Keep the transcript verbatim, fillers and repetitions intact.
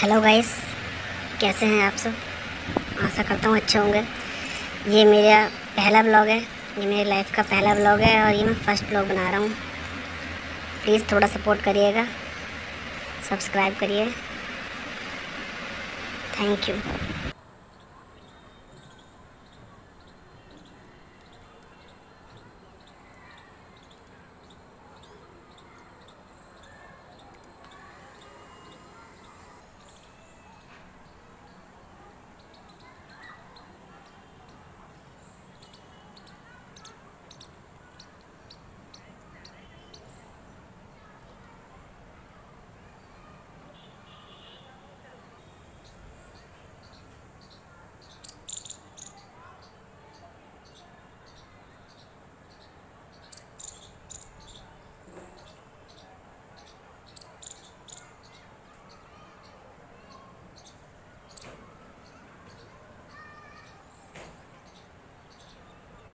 Hello guys, कैसे हैं आप सब। आशा करता हूँ अच्छे होंगे। ये मेरा पहला ब्लॉग है, ये मेरे लाइफ का पहला ब्लॉग है और ये मैं फ़र्स्ट ब्लॉग बना रहा हूँ। प्लीज़ थोड़ा सपोर्ट करिएगा, सब्सक्राइब करिए। Thank you.